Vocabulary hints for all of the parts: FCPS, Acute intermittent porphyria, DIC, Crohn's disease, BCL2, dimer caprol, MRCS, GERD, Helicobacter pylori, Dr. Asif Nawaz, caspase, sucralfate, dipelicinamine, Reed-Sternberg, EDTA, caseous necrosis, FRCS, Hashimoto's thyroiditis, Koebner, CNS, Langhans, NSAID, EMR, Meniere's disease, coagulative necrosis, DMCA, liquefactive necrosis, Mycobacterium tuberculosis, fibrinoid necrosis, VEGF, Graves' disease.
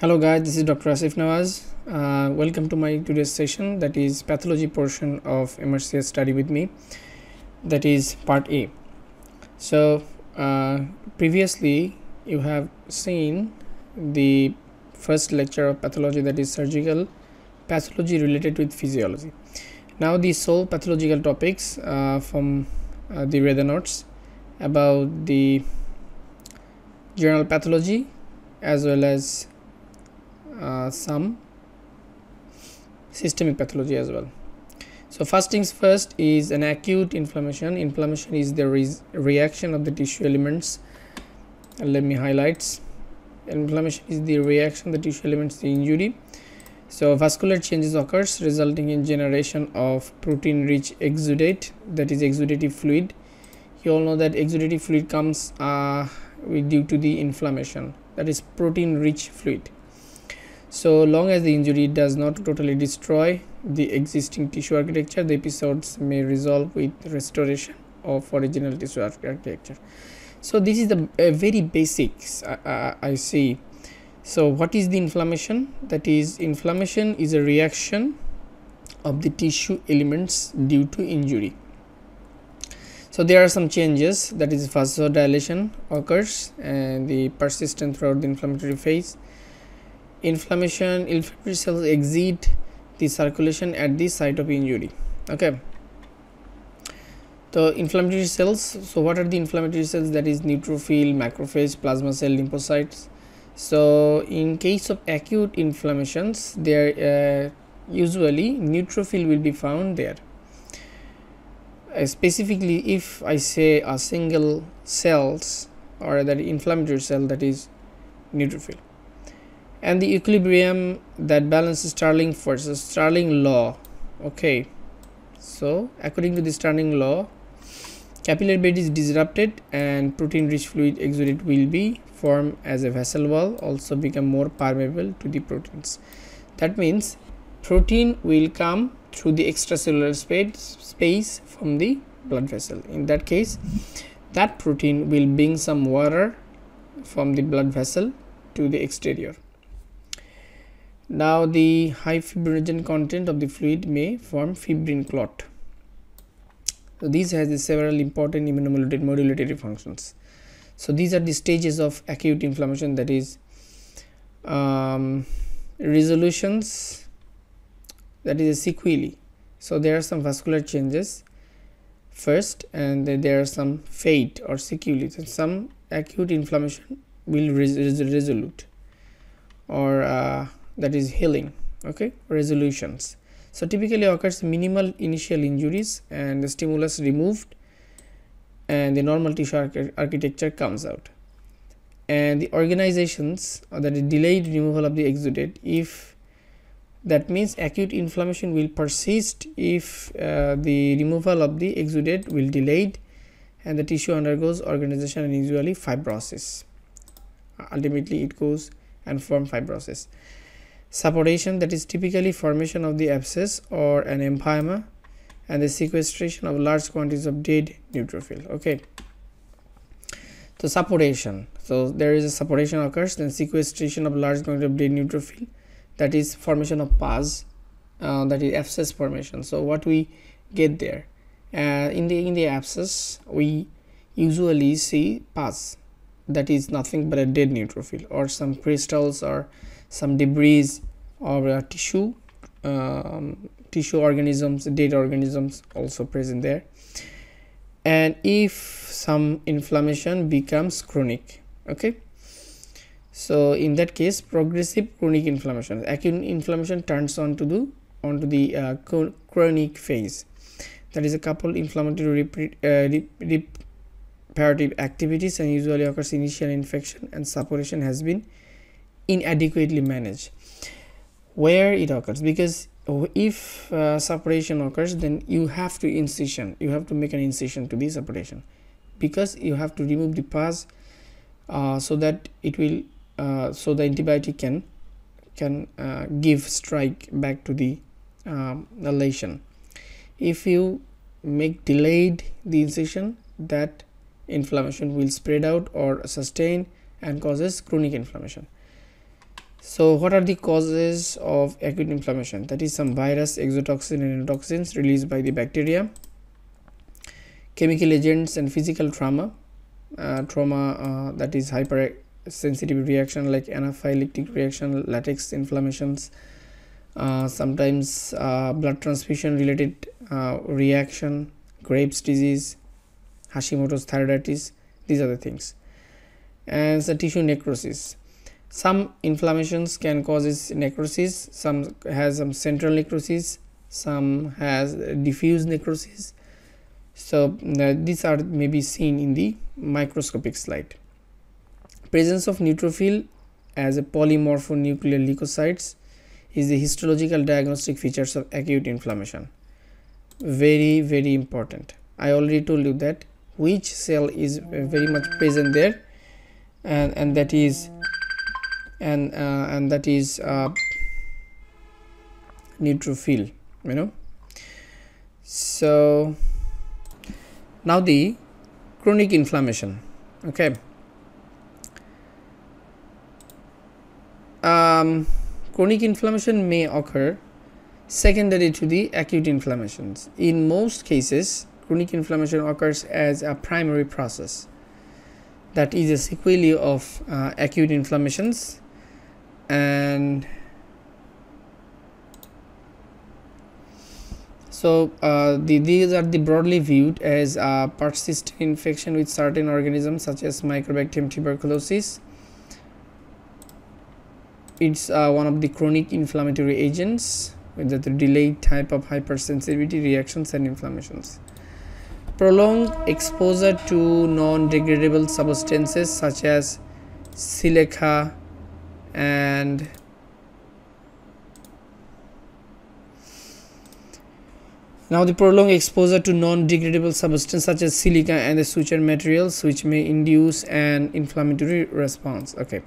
Hello guys, this is Dr. Asif Nawaz. Welcome to my today's session, that is pathology portion of MRCS study with me, that is part A. So previously you have seen the first lecture of pathology, that is surgical pathology related with physiology. Now the sole pathological topics from the reader notes about the general pathology as well as some systemic pathology as well. So first things first is an acute inflammation. Inflammation is the reaction of the tissue elements. Let me highlight. Inflammation is the reaction of the tissue elements to injury. So vascular changes occurs resulting in generation of protein rich exudate, that is exudative fluid. You all know that exudative fluid comes due to the inflammation, that is protein rich fluid. So long as the injury does not totally destroy the existing tissue architecture, the episodes may resolve with restoration of original tissue architecture. So this is the very basics I see. So what is the inflammation? That is, inflammation is a reaction of the tissue elements due to injury. So there are some changes, that is vasodilation occurs and the persistent throughout the inflammatory phase. Inflammation, inflammatory cells exit the circulation at the site of injury. Okay, so inflammatory cells, so what are the inflammatory cells? That is neutrophil, macrophage, plasma cell, lymphocytes. So in case of acute inflammations, there usually neutrophil will be found there. Specifically, if I say a single cells or that inflammatory cell, that is neutrophil. And the equilibrium that balances Stirling forces, Stirling law. Okay, so according to the Stirling law, capillary bed is disrupted and protein rich fluid exudate will be formed as a vessel wall, also become more permeable to the proteins. That means protein will come through the extracellular space from the blood vessel. In that case, that protein will bring some water from the blood vessel to the exterior. Now the high fibrinogen content of the fluid may form fibrin clot. So this has the several important immunomodulatory functions. So these are the stages of acute inflammation, that is resolutions, that is a sequelae. So there are some vascular changes first and there are some fate or sequelae. So some acute inflammation will resolute or that is healing, okay, resolutions. So typically occurs minimal initial injuries and the stimulus removed and the normal tissue architecture comes out. And the organizations or that is delayed removal of the exudate, if that means acute inflammation will persist if the removal of the exudate will delayed and the tissue undergoes organization and usually fibrosis. Ultimately it goes and form fibrosis. Suppuration, that is typically formation of the abscess or an empyema and the sequestration of large quantities of dead neutrophil. Okay, so suppuration, so there is a suppuration occurs, then sequestration of large quantity of dead neutrophil, that is formation of pus, that is abscess formation. So what we get there, in the abscess we usually see pus, that is nothing but a dead neutrophil or some crystals or some debris or tissue organisms, dead organisms also present there. And if some inflammation becomes chronic, okay, so in that case progressive chronic inflammation, acute inflammation turns on to the chronic phase, that is a couple inflammatory reparative activities and usually occurs initial infection and suppuration has been inadequately managed. Where it occurs, because if suppuration occurs, then you have to incision, you have to make an incision to the suppuration, because you have to remove the pus so that it will so the antibiotic can give strike back to the lesion. If you make delayed the incision, that inflammation will spread out or sustain and causes chronic inflammation. So what are the causes of acute inflammation? That is some virus, exotoxin and endotoxins released by the bacteria, chemical agents and physical trauma, that is hypersensitive reaction like anaphylactic reaction, latex inflammations, sometimes blood transfusion related reaction, Graves' disease, Hashimoto's thyroiditis, these are the things. And the tissue necrosis. Some inflammations can cause necrosis, some has some central necrosis, some has diffuse necrosis. So these are maybe seen in the microscopic slide. Presence of neutrophil as a polymorphonuclear leukocytes is the histological diagnostic features of acute inflammation. Very important. I already told you that which cell is very much present there, and that is neutrophil, you know. So now the chronic inflammation. Okay, chronic inflammation may occur secondary to the acute inflammations. In most cases, chronic inflammation occurs as a primary process, that is a sequelae of acute inflammations, and so these are the broadly viewed as a persistent infection with certain organisms such as Mycobacterium tuberculosis. It's one of the chronic inflammatory agents with the delayed type of hypersensitivity reactions and inflammations. Prolonged exposure to non-degradable substances such as silica and the suture materials, which may induce an inflammatory response. Okay,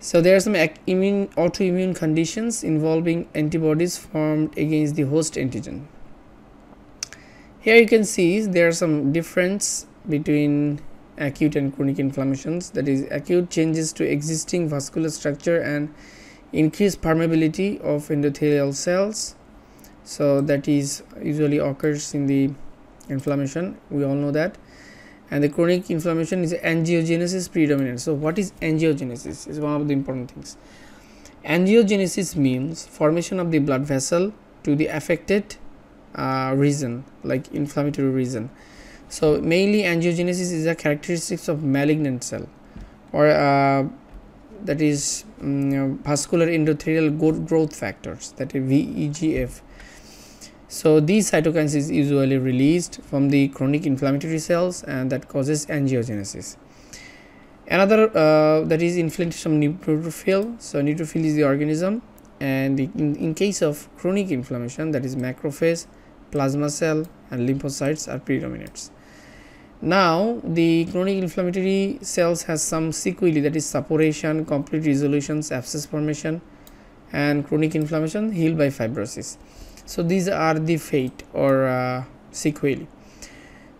so there are some autoimmune conditions involving antibodies formed against the host antigen. Here you can see there are some difference between acute and chronic inflammations. That is, acute changes to existing vascular structure and increased permeability of endothelial cells. So that is usually occurs in the inflammation. We all know that. And the chronic inflammation is angiogenesis predominant. So what is angiogenesis? Is one of the important things. Angiogenesis means formation of the blood vessel to the affected region, like inflammatory region. So mainly angiogenesis is a characteristic of malignant cell, or that is vascular endothelial growth factors, that is VEGF. So these cytokines is usually released from the chronic inflammatory cells, and that causes angiogenesis. Another that is inflammation of neutrophil. So neutrophil is the organism, and in case of chronic inflammation, that is macrophage, plasma cell and lymphocytes are predominant. Now the chronic inflammatory cells has some sequelae, that is suppuration, complete resolutions, abscess formation, and chronic inflammation healed by fibrosis. So these are the fate or sequelae.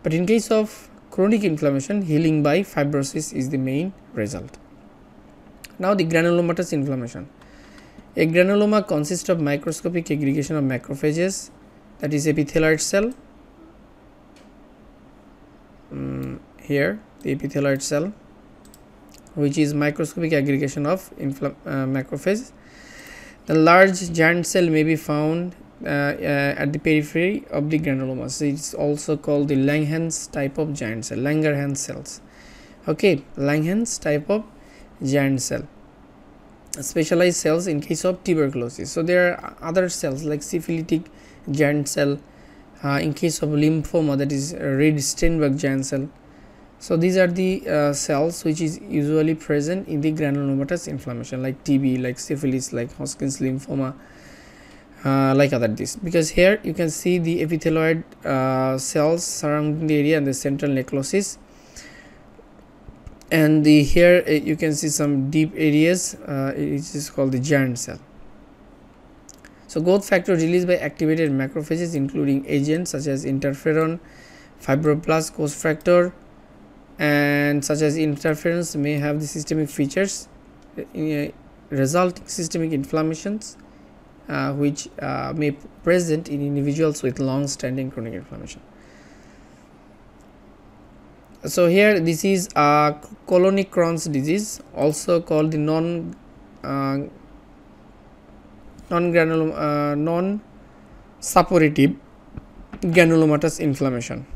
But in case of chronic inflammation, healing by fibrosis is the main result. Now the granulomatous inflammation. A granuloma consists of microscopic aggregation of macrophages, that is epithelioid cell, here the epithelioid cell, which is microscopic aggregation of macrophages. The large giant cell may be found at the periphery of the granuloma. So it's also called the Langhans type of giant cell, Langerhans cells. Okay, Langhans type of giant cell. Specialized cells in case of tuberculosis. So there are other cells like syphilitic giant cell, in case of lymphoma, that is Reed-Sternberg giant cell. So these are the cells which is usually present in the granulomatous inflammation, like TB, like syphilis, like Hodgkin's lymphoma, like other this, because here you can see the epithelioid cells surrounding the area and the central necrosis, and the here you can see some deep areas, it is called the giant cell. So growth factor released by activated macrophages, including agents such as interferon, fibroblast growth factor, and such as interference may have the systemic features resulting systemic inflammations which may present in individuals with long-standing chronic inflammation. So here this is a colonic Crohn's disease, also called the non-suppurative granulomatous inflammation.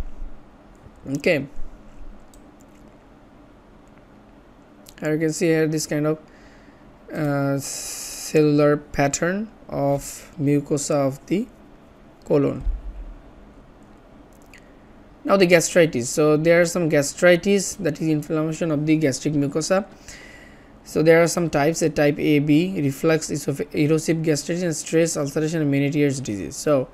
Okay, as you can see here, this kind of cellular pattern of mucosa of the colon. Now the gastritis. So there are some gastritis, that is inflammation of the gastric mucosa. So there are some types, a type A, B, reflux, erosive gastritis, and stress, ulceration, and Meniere's disease. So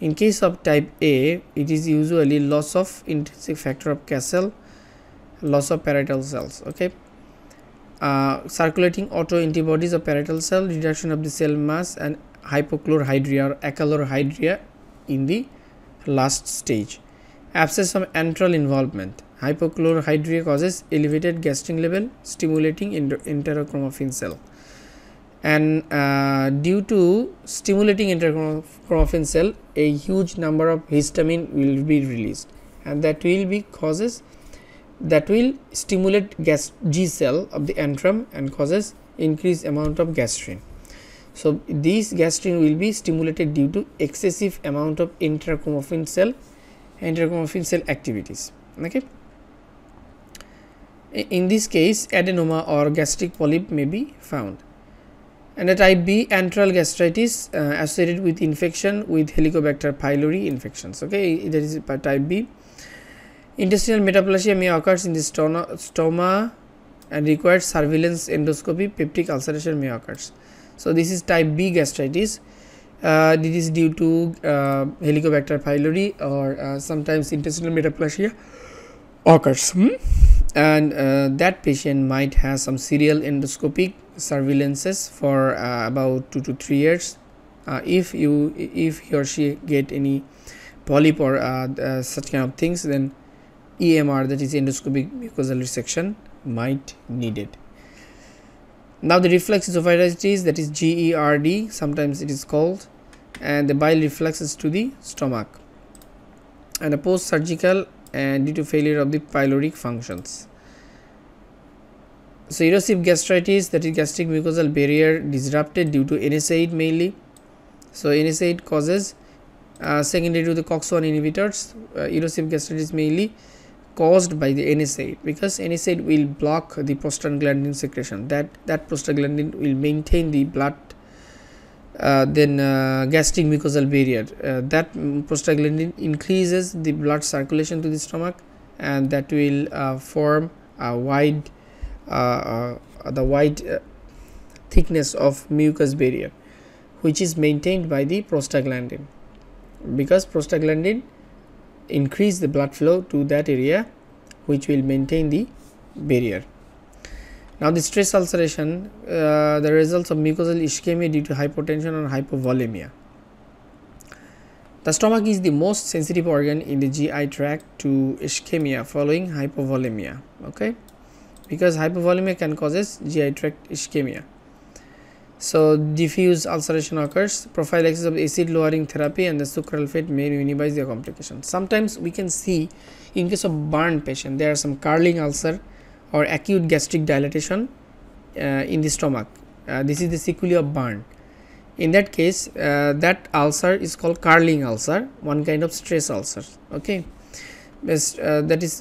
in case of type A, it is usually loss of intrinsic factor of Castle, loss of parietal cells, okay, circulating autoantibodies of parietal cell, reduction of the cell mass, and hypochlorhydria or acalorhydria in the last stage. Absence of antral involvement. Hypochlorhydria causes elevated gastric level, stimulating enterochromaffin cell. And due to stimulating enterochromaffin cell, a huge number of histamine will be released, and that will be causes that will stimulate G cell of the antrum and causes increased amount of gastrin. So these gastrin will be stimulated due to excessive amount of enterochromaffin cell activities. Okay. In this case, adenoma or gastric polyp may be found. And at type B, antral gastritis associated with infection with Helicobacter pylori infections. Okay, that is type B. Intestinal metaplasia may occur in the stoma and requires surveillance endoscopy. Peptic ulceration may occur. So this is type B gastritis. This is due to Helicobacter pylori or sometimes intestinal metaplasia occurs, and that patient might have some serial endoscopic surveillances for about 2 to 3 years. If he or she get any polyp or such kind of things, then EMR, that is endoscopic mucosal resection, might need it. Now the reflux esophagitis, that is GERD, sometimes it is called, and the bile refluxes to the stomach, and a post-surgical and due to failure of the pyloric functions. So erosive gastritis, that is gastric mucosal barrier disrupted due to NSAID mainly. So NSAID causes secondary to the COX1 inhibitors, erosive gastritis mainly caused by the NSAID, because NSAID will block the prostaglandin secretion. That prostaglandin will maintain the blood, gastric mucosal barrier. That prostaglandin increases the blood circulation to the stomach, and that will form a wide, thickness of mucus barrier, which is maintained by the prostaglandin, because prostaglandin increase the blood flow to that area, which will maintain the barrier. Now the stress ulceration, the results of mucosal ischemia due to hypotension or hypovolemia. The stomach is the most sensitive organ in the GI tract to ischemia following hypovolemia, okay, because hypovolemia can causes GI tract ischemia. So diffuse ulceration occurs. Prophylaxis of acid lowering therapy and the sucralfate may minimize the complications. Sometimes we can see in case of burn patient, there are some curling ulcer or acute gastric dilatation in the stomach. This is the sequelae of burn. In that case, that ulcer is called curling ulcer, one kind of stress ulcer, okay. That is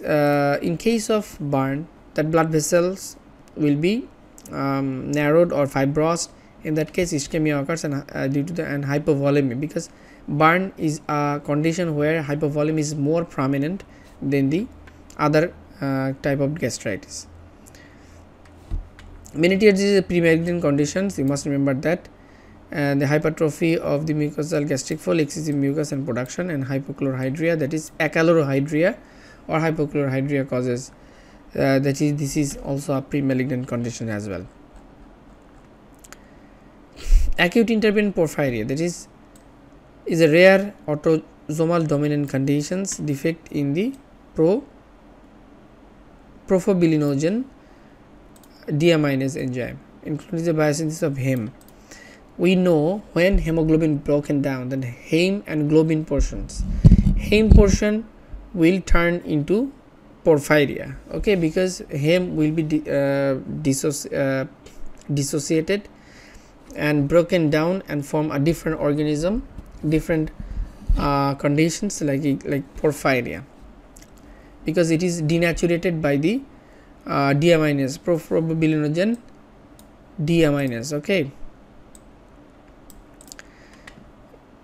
in case of burn, that blood vessels will be narrowed or fibrosed. In that case, ischemia occurs and due to the hypovolemia, because burn is a condition where hypovolemia is more prominent than the other type of gastritis. Meniere's disease is a premalignant condition, so you must remember that, and the hypertrophy of the mucosal gastric fold, excessive mucus and production, and hypochlorhydria, that is acalorhydria or hypochlorhydria causes, this is also a premalignant condition as well. Acute intermittent porphyria, that is a rare autosomal dominant conditions, defect in the profibrinogen deaminase enzyme. including the biosynthesis of heme. We know when hemoglobin broken down, then heme and globin portions. Heme portion will turn into porphyria, okay, because heme will be dissociated and broken down and form a different organism, different conditions like porphyria, because it is denaturated by the deaminase, proprobilinogen deaminase, okay.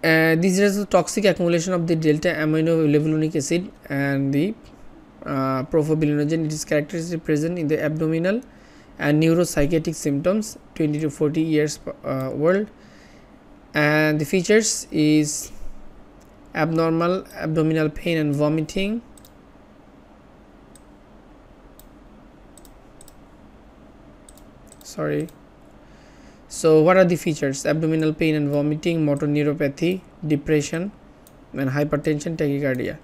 This is the toxic accumulation of the delta amino levulonic acid and the proprobilinogen. It is characteristically present in the abdominal and neuropsychiatric symptoms 20 to 40 years old, and the features is abnormal abdominal pain and vomiting, sorry. So what are the features? Abdominal pain and vomiting, motor neuropathy, depression and hypertension, tachycardia.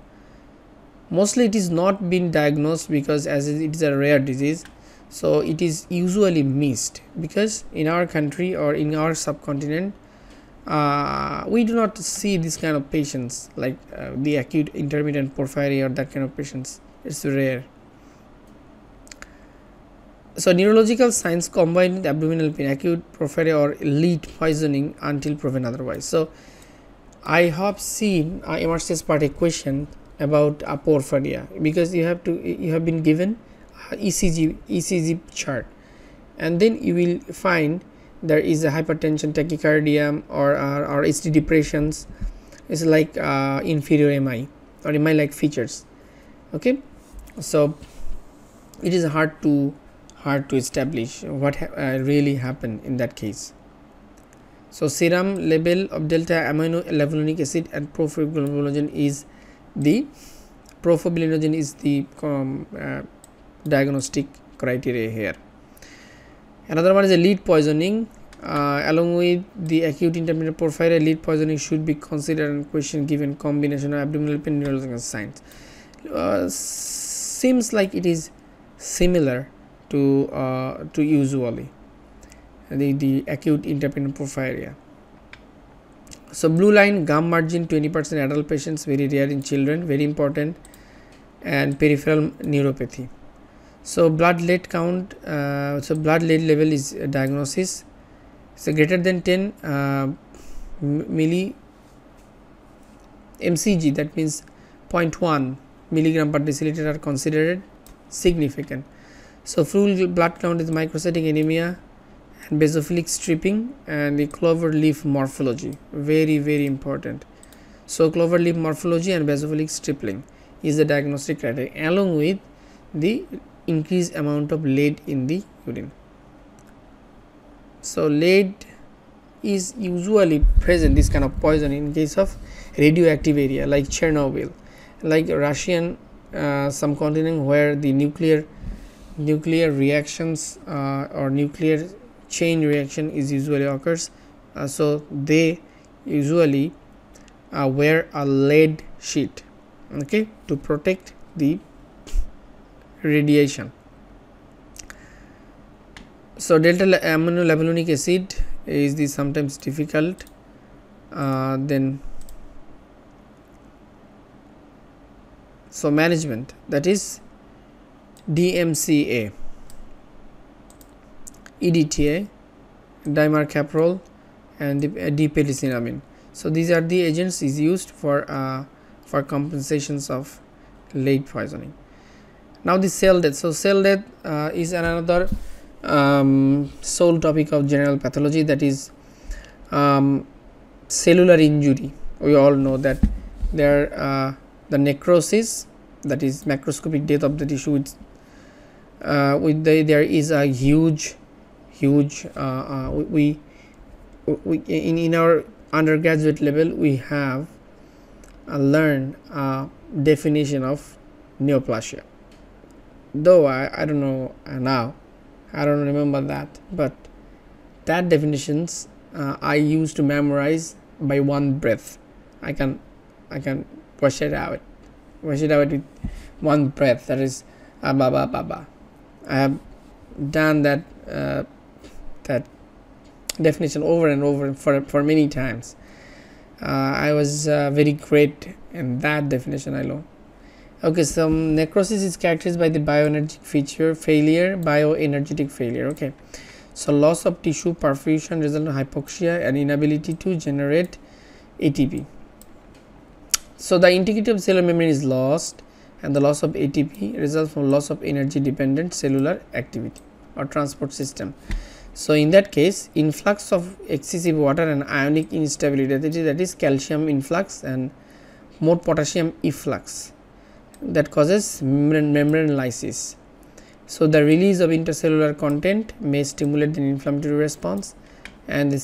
Mostly it is not been diagnosed because as it is a rare disease, so it is usually missed, because in our country or in our subcontinent we do not see this kind of patients, like the acute intermittent porphyria or that kind of patients. It's rare. So neurological signs combined with abdominal pain, acute porphyria or lead poisoning until proven otherwise. So I have seen MRCS part A question about porphyria, because you have been given ECG chart, and then you will find there is a hypertension, tachycardia, or HD depressions. It's like inferior MI or MI like features, okay. So it is hard to establish what really happened in that case. So serum level of delta amino levulonic acid and proprobilinogen is the diagnostic criteria here. Another one is a lead poisoning. Along with the acute intermittent porphyria, lead poisoning should be considered and question given combination of abdominal pain and neurological signs. Seems like it is similar to usually the acute intermittent porphyria. So blue line gum margin 20% adult patients, very rare in children, very important, and peripheral neuropathy. So bloodlet count, so bloodlet level is a diagnosis. So greater than 10 milli mcg, that means 0.1 milligram per deciliter are considered significant. So full blood count is microcytic anemia and basophilic stripping and the clover leaf morphology, very, very important. So clover leaf morphology and basophilic stripping is the diagnostic criteria, along with the increased amount of lead in the urine. So lead is usually present, this kind of poison, in case of radioactive area like Chernobyl, like Russian some continent where the nuclear reactions or nuclear chain reaction is usually occurs. So they usually wear a lead sheet, okay, to protect the radiation. So delta amino levulonic acid is the sometimes difficult, then so management, that is DMCA, EDTA, dimer caprol and dipelicinamine. So these are the agents is used for compensations of lead poisoning. Now the cell death. So cell death is another sole topic of general pathology, that is cellular injury. We all know that there the necrosis, that is macroscopic death of the tissue, there is a huge in our undergraduate level we have learned definition of neoplasia, though I don't know now, I don't remember that, but that definitions I used to memorize by one breath. I can wash it out with one breath, that is ba ba ba ba. I have done that that definition over and over for many times. I was very great in that definition alone. Okay, so necrosis is characterized by the bioenergetic feature failure, bioenergetic failure. Okay, so loss of tissue perfusion resulting in hypoxia and inability to generate ATP. So the integrity of cellular membrane is lost, and the loss of ATP results from loss of energy dependent cellular activity or transport system. So in that case, influx of excessive water and ionic instability, that is calcium influx and more potassium efflux, that causes membrane lysis. So the release of intercellular content may stimulate an inflammatory response, and the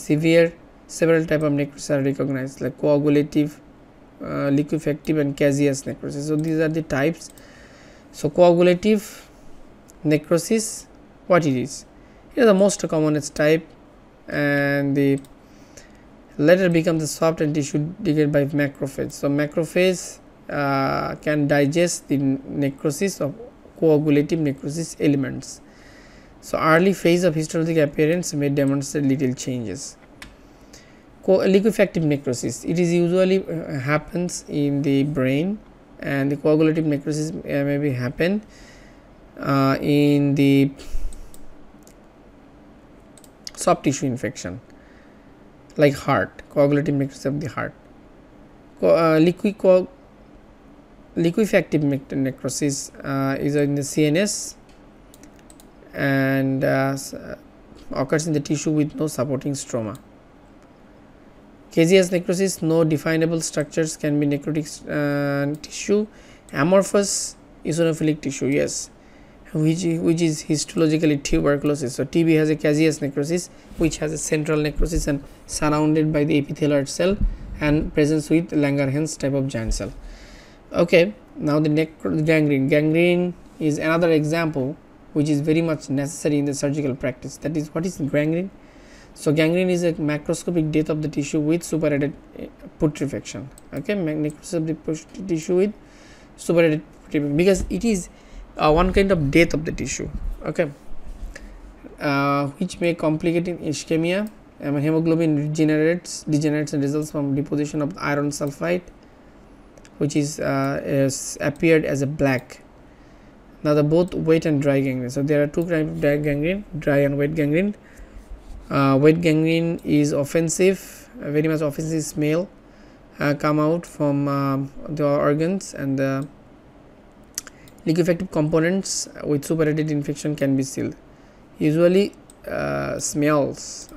several type of necrosis are recognized, like coagulative, liquefactive and caseous necrosis. So these are the types. So coagulative necrosis, what it is? It is the most commonest type, and the latter becomes the soft and tissue degraded by macrophage. So macrophage can digest the necrosis of coagulative necrosis elements. So early phase of histologic appearance may demonstrate little changes. Liquefactive necrosis, it is usually happens in the brain, and the coagulative necrosis may be happen in the soft tissue infection, like heart, coagulative necrosis of the heart. Liquefactive necrosis is in the CNS and occurs in the tissue with no supporting stroma. Caseous necrosis, no definable structures can be necrotic tissue. Amorphous eosinophilic tissue, yes, which is histologically tuberculosis. So TB has a caseous necrosis, which has a central necrosis and surrounded by the epithelial cell and presence with Langhans type of giant cell. Okay, now the gangrene. Gangrene is another example which is very much necessary in the surgical practice. That is, what is gangrene? So gangrene is a macroscopic death of the tissue with superadded putrefaction. Okay, necrosis of the tissue with superadded putrefaction, because it is one kind of death of the tissue. Okay, which may complicate in ischemia. Hemoglobin degenerates and results from deposition of iron sulfide, which is appeared as a black. Now the both wet and dry gangrene. So there are two kinds of gangrene, dry and wet gangrene. Wet gangrene is offensive, very much offensive smell come out from the organs, and the liquefactive components with superadded infection can be sealed. Usually smells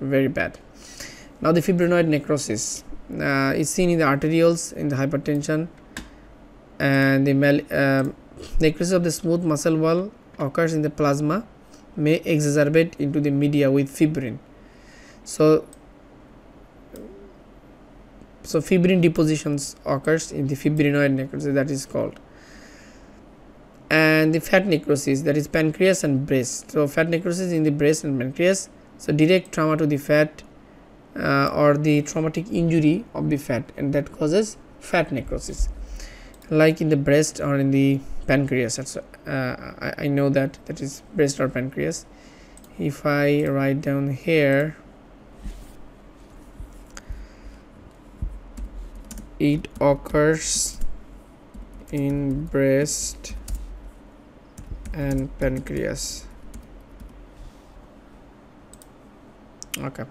very bad. Now the fibrinoid necrosis. It's seen in the arterioles, in the hypertension, and the necrosis of the smooth muscle wall occurs in the plasma, may exacerbate into the media with fibrin. So fibrin depositions occurs in the fibrinoid necrosis, that is called. And the fat necrosis, that is pancreas and breast. So fat necrosis in the breast and pancreas, so direct trauma to the fat, or the traumatic injury of the fat, and that causes fat necrosis, like in the breast or in the pancreas. I know that is breast or pancreas. If I write down here, it occurs in breast and pancreas. Okay.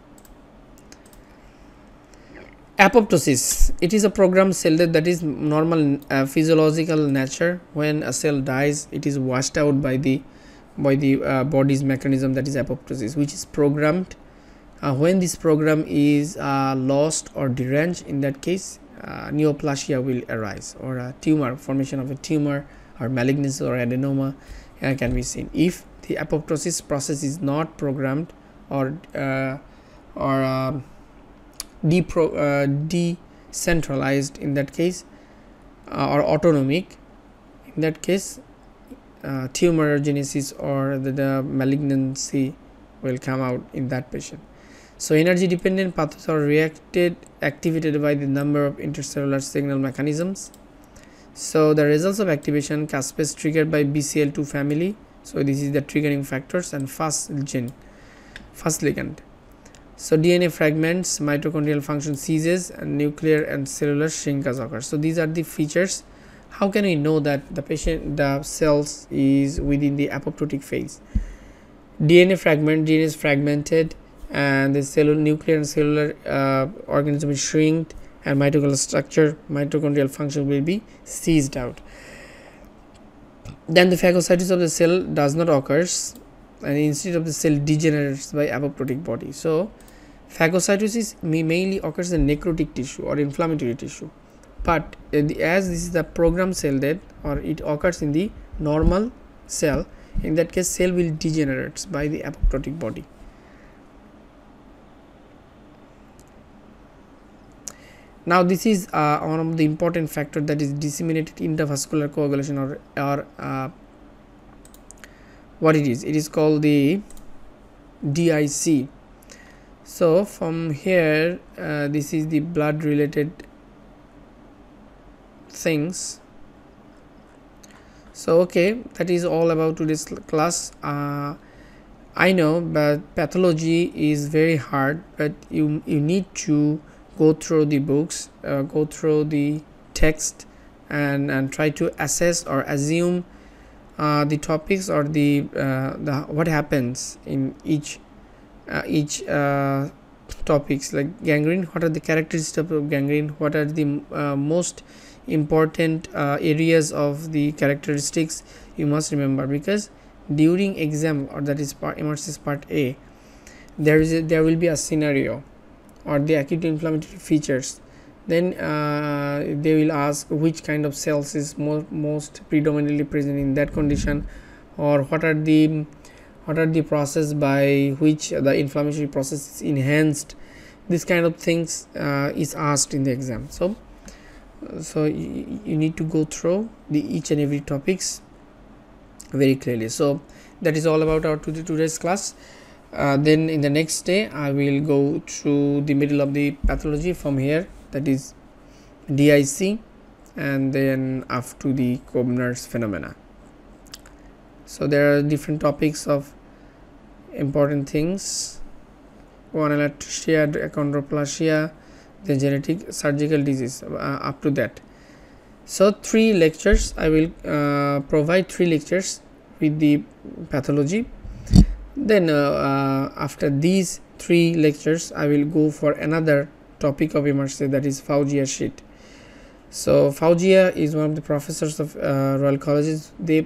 Apoptosis, it is a programmed cell death that is normal physiological nature. When a cell dies, it is washed out by the body's mechanism, that is apoptosis, which is programmed. When this program is lost or deranged, in that case neoplasia will arise, or a tumor, formation of a tumor or malignancy or adenoma can be seen. If the apoptosis process is not programmed or decentralized, in that case, or autonomic, in that case tumorigenesis or the malignancy will come out in that patient. So energy dependent pathways are activated by the number of intercellular signal mechanisms. So the results of activation, caspase triggered by BCL2 family, so this is the triggering factors, and FAS gene. first ligand. So DNA fragments, mitochondrial function ceases, and nuclear and cellular shrinkage occurs. So these are the features. How can we know that the cells is within the apoptotic phase? DNA is fragmented, and the cellular, nuclear and cellular organism is shrinked, and mitochondrial structure, mitochondrial function will be seized out. Then the phagocytosis of the cell does not occur, and instead of the cell degenerates by apoptotic body. So phagocytosis mainly occurs in necrotic tissue or inflammatory tissue, but as this is the programmed cell death, or it occurs in the normal cell, in that case cell will degenerate by the apoptotic body. Now this is one of the important factor, that is disseminated intravascular coagulation, or what it is, it is called the DIC. So from here this is the blood related things. So okay, that is all about today's class. I know, but pathology is very hard, but you need to go through the books, go through the text, and try to assess or assume the topics, or the what happens in each topics, like gangrene. What are the characteristics of gangrene? What are the most important areas of the characteristics you must remember, because during exam, or that is MRCS part A, there will be a scenario or the acute inflammatory features. Then they will ask which kind of cells is most predominantly present in that condition, or what are the process by which the inflammatory process is enhanced. This kind of things is asked in the exam. So you need to go through the each and every topics very clearly. So that is all about our today's class. Then in the next day I will go through the middle of the pathology from here, that is DIC, and then up to the Koebner's phenomena. So there are different topics of important things: alopecia, chondroplasia, the genetic surgical disease, up to that. So 3 lectures I will provide, 3 lectures with the pathology. Then after these 3 lectures I will go for another topic of MRCS, that is Faugia sheet. So Faugia is one of the professors of Royal Colleges. They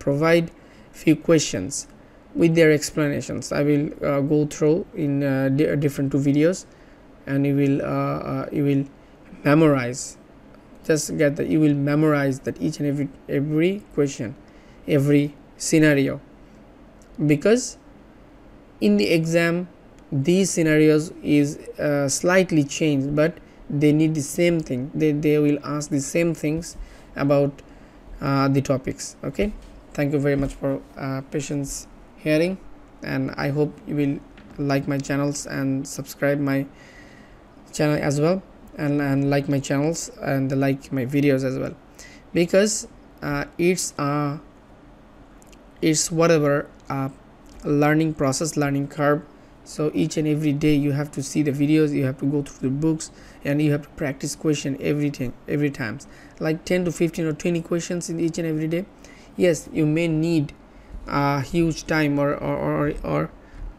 provide few questions with their explanations. I will go through in different 2 videos, and you will memorize, just get that you will memorize that each and every question, every scenario, because in the exam these scenarios is slightly changed, but they need the same thing. They will ask the same things about the topics. Okay, thank you very much for patience hearing, and I hope you will like my channels and subscribe my channel as well, and like my channels and like my videos as well, because it's whatever learning process, learning curve. So each and every day you have to see the videos, you have to go through the books, and you have to practice question every time, like 10 to 15 or 20 questions in each and every day. Yes, you may need a huge time or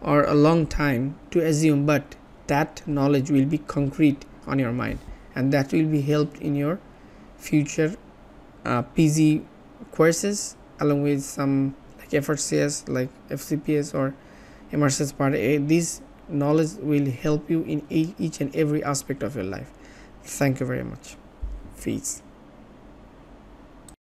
a long time to assume, but that knowledge will be concrete on your mind, and that will be helped in your future PG courses, along with some like FRCS, like FCPS or MRCS part A. This knowledge will help you in each and every aspect of your life. Thank you very much. Peace.